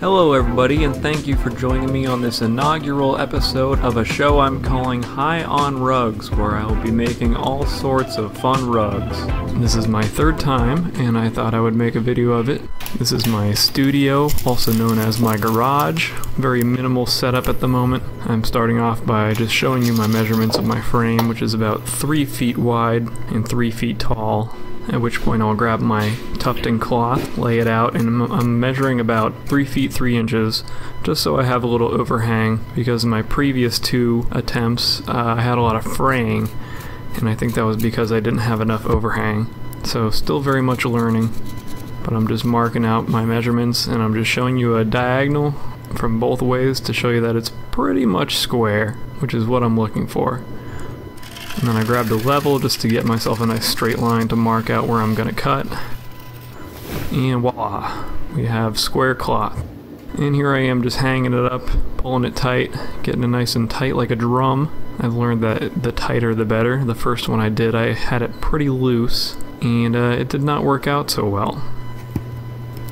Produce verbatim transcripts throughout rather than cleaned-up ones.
Hello everybody, and thank you for joining me on this inaugural episode of a show I'm calling High On Rugs, where I will be making all sorts of fun rugs. This is my third time, and I thought I would make a video of it. This is my studio, also known as my garage. Very minimal setup at the moment. I'm starting off by just showing you my measurements of my frame, which is about three feet wide and three feet tall. At which point I'll grab my tufting cloth, lay it out, and I'm measuring about three feet three inches, just so I have a little overhang, because in my previous two attempts uh, I had a lot of fraying, and I think that was because I didn't have enough overhang. So still very much learning, but I'm just marking out my measurements, and I'm just showing you a diagonal from both ways to show you that it's pretty much square, which is what I'm looking for. And then I grabbed a level just to get myself a nice straight line to mark out where I'm going to cut. And voila, we have square cloth. And here I am just hanging it up, pulling it tight, getting it nice and tight like a drum. I've learned that the tighter the better. The first one I did, I had it pretty loose, and uh, it did not work out so well.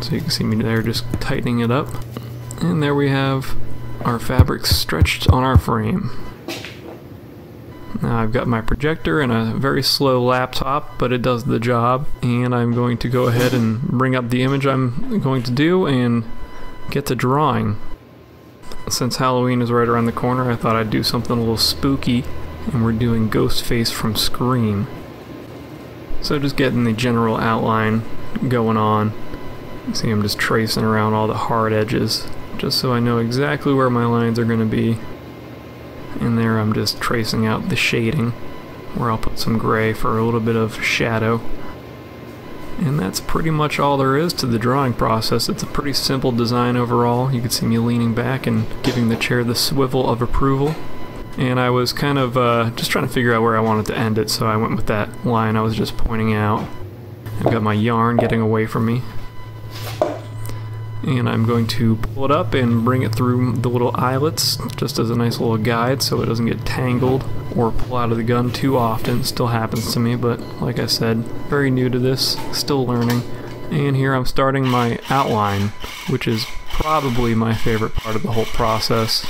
So you can see me there just tightening it up. And there we have our fabric stretched on our frame. Now I've got my projector and a very slow laptop, but it does the job, and I'm going to go ahead and bring up the image I'm going to do and get to drawing. Since Halloween is right around the corner, I thought I'd do something a little spooky, and we're doing Ghostface from Scream. So just getting the general outline going on. See, I'm just tracing around all the hard edges, just so I know exactly where my lines are going to be. And there I'm just tracing out the shading, where I'll put some gray for a little bit of shadow. And that's pretty much all there is to the drawing process. It's a pretty simple design overall. You can see me leaning back and giving the chair the swivel of approval. And I was kind of uh, just trying to figure out where I wanted to end it, so I went with that line I was just pointing out. I've got my yarn getting away from me. And I'm going to pull it up and bring it through the little eyelets just as a nice little guide so it doesn't get tangled or pull out of the gun too often. It still happens to me, but like I said, very new to this, still learning. And here I'm starting my outline, which is probably my favorite part of the whole process.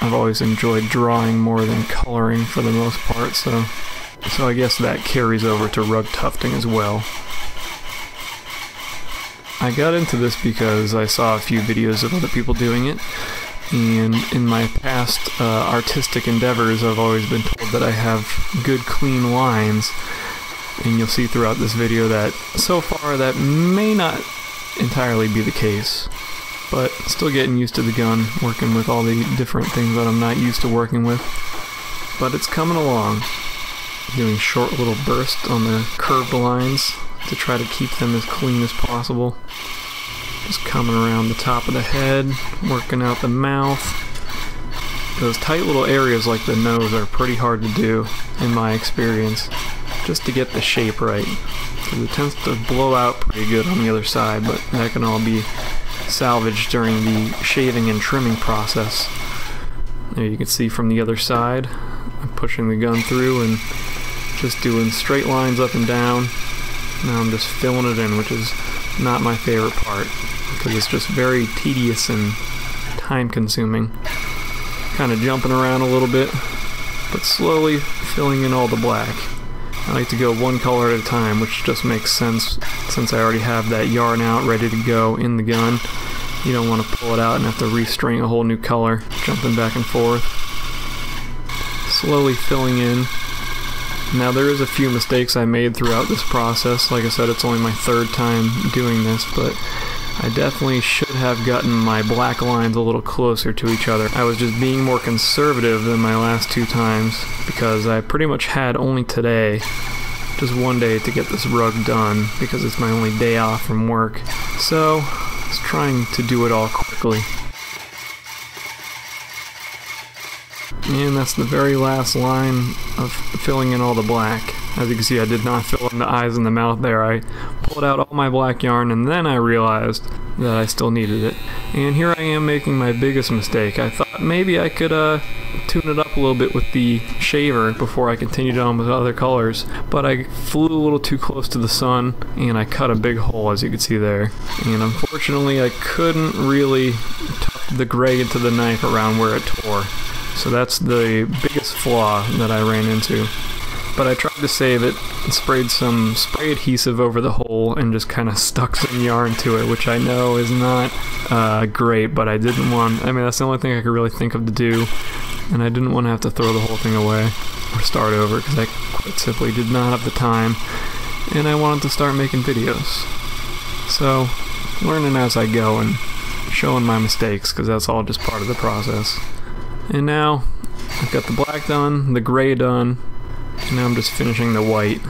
I've always enjoyed drawing more than coloring for the most part, so, so I guess that carries over to rug tufting as well. I got into this because I saw a few videos of other people doing it, and in my past uh, artistic endeavors I've always been told that I have good clean lines, and you'll see throughout this video that so far that may not entirely be the case, but still getting used to the gun, working with all the different things that I'm not used to working with, but it's coming along. Doing short little bursts on the curved lines to try to keep them as clean as possible. Just coming around the top of the head, working out the mouth. Those tight little areas like the nose are pretty hard to do, in my experience, just to get the shape right. Because it tends to blow out pretty good on the other side, but that can all be salvaged during the shaving and trimming process. There you can see from the other side, I'm pushing the gun through and just doing straight lines up and down. Now I'm just filling it in, which is not my favorite part, because it's just very tedious and time-consuming. Kind of jumping around a little bit, but slowly filling in all the black. I like to go one color at a time, which just makes sense since I already have that yarn out ready to go in the gun. You don't want to pull it out and have to restring a whole new color, jumping back and forth. Slowly filling in. Now there is a few mistakes I made throughout this process. Like I said, it's only my third time doing this, but I definitely should have gotten my black lines a little closer to each other. I was just being more conservative than my last two times, because I pretty much had only today, just one day to get this rug done, because it's my only day off from work. So, I was trying to do it all quickly. And that's the very last line of filling in all the black. As you can see, I did not fill in the eyes and the mouth there. I pulled out all my black yarn, and then I realized that I still needed it. And here I am making my biggest mistake. I thought maybe I could uh, tune it up a little bit with the shaver before I continued on with other colors, but I flew a little too close to the sun and I cut a big hole, as you can see there. And unfortunately I couldn't really tuck the gray into the knife around where it tore. So that's the biggest flaw that I ran into. But I tried to save it, sprayed some spray adhesive over the hole, and just kind of stuck some yarn to it, which I know is not uh, great, but I didn't want, I mean, that's the only thing I could really think of to do, and I didn't want to have to throw the whole thing away or start over, because I quite simply did not have the time, and I wanted to start making videos. So, learning as I go and showing my mistakes, because that's all just part of the process. And now, I've got the black done, the gray done, and now I'm just finishing the white.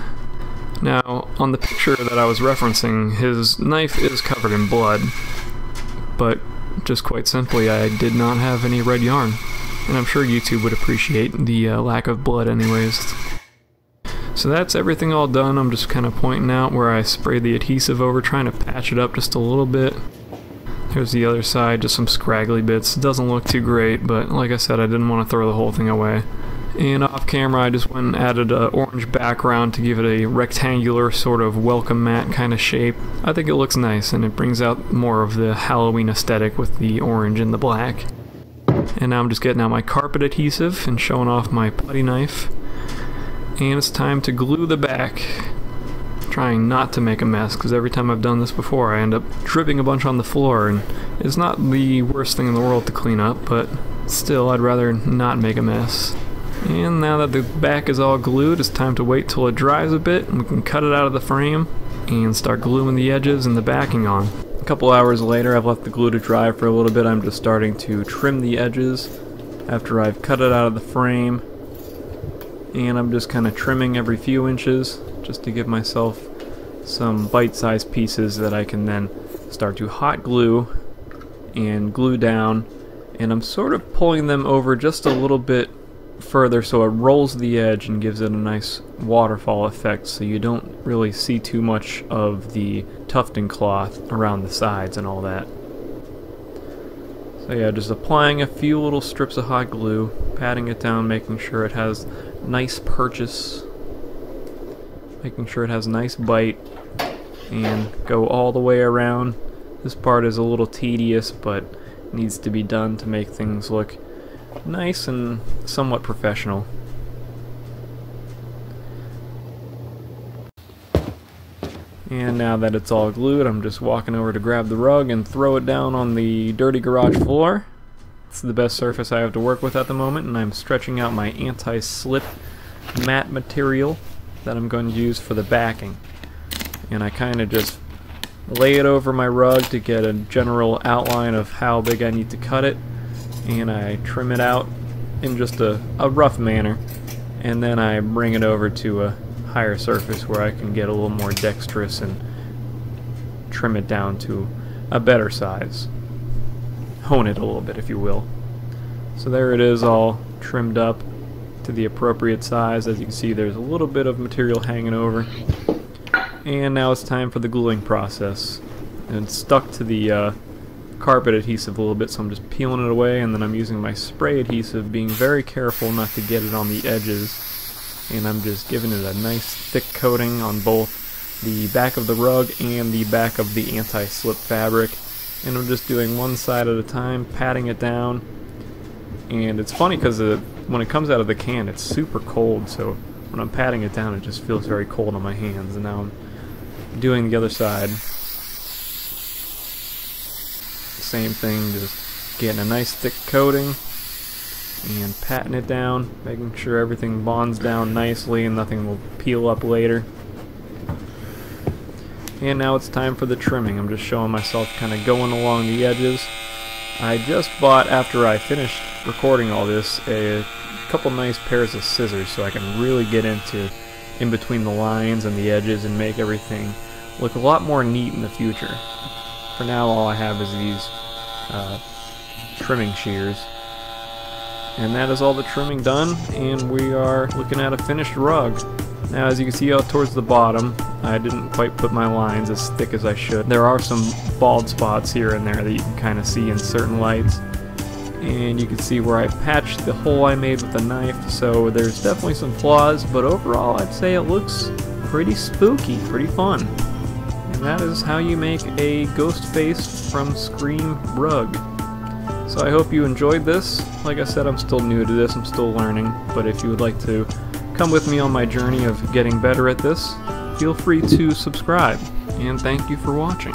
Now, on the picture that I was referencing, his knife is covered in blood, but just quite simply, I did not have any red yarn, and I'm sure YouTube would appreciate the uh, lack of blood anyways. So that's everything all done. I'm just kind of pointing out where I sprayed the adhesive over, trying to patch it up just a little bit. Here's the other side, just some scraggly bits. It doesn't look too great, but like I said, I didn't want to throw the whole thing away. And off camera, I just went and added an orange background to give it a rectangular sort of welcome mat kind of shape. I think it looks nice, and it brings out more of the Halloween aesthetic with the orange and the black. And now I'm just getting out my carpet adhesive and showing off my putty knife. And it's time to glue the back. Trying not to make a mess, because every time I've done this before I end up dripping a bunch on the floor, and it's not the worst thing in the world to clean up, but still I'd rather not make a mess. And now that the back is all glued, it's time to wait till it dries a bit and we can cut it out of the frame and start gluing the edges and the backing on. A couple hours later, I've left the glue to dry for a little bit. I'm just starting to trim the edges after I've cut it out of the frame, and I'm just kind of trimming every few inches just to give myself some bite-sized pieces that I can then start to hot glue and glue down. And I'm sort of pulling them over just a little bit further so it rolls the edge and gives it a nice waterfall effect, so you don't really see too much of the tufting cloth around the sides and all that. So yeah, just applying a few little strips of hot glue, patting it down, making sure it has nice purchase, making sure it has nice bite, and go all the way around. This part is a little tedious, but needs to be done to make things look nice and somewhat professional. And now that it's all glued, I'm just walking over to grab the rug and throw it down on the dirty garage floor. It's the best surface I have to work with at the moment, and I'm stretching out my anti-slip matte material that I'm going to use for the backing. And I kind of just lay it over my rug to get a general outline of how big I need to cut it, and I trim it out in just a, a rough manner, and then I bring it over to a higher surface where I can get a little more dexterous and trim it down to a better size. Hone it a little bit, if you will. So there it is, all trimmed up to the appropriate size. As you can see, there's a little bit of material hanging over, and now it's time for the gluing process. And it's stuck to the uh, carpet adhesive a little bit, so I'm just peeling it away, and then I'm using my spray adhesive, being very careful not to get it on the edges, and I'm just giving it a nice thick coating on both the back of the rug and the back of the anti-slip fabric. And I'm just doing one side at a time, patting it down. And it's funny because it when it comes out of the can, it's super cold, so when I'm patting it down, it just feels very cold on my hands. And now I'm doing the other side. Same thing, just getting a nice thick coating and patting it down, making sure everything bonds down nicely and nothing will peel up later. And now it's time for the trimming. I'm just showing myself kind of going along the edges. I just bought, after I finished recording all this, a couple nice pairs of scissors so I can really get into in between the lines and the edges and make everything look a lot more neat in the future. For now, all I have is these uh, trimming shears. And that is all the trimming done, and we are looking at a finished rug. Now, as you can see out towards the bottom, I didn't quite put my lines as thick as I should. There are some bald spots here and there that you can kind of see in certain lights. and you can see where I patched the hole I made with the knife, so there's definitely some flaws, but overall I'd say it looks pretty spooky, pretty fun. And that is how you make a Ghostface from Scream rug. So I hope you enjoyed this. Like I said, I'm still new to this, I'm still learning, but if you would like to come with me on my journey of getting better at this, feel free to subscribe, and thank you for watching.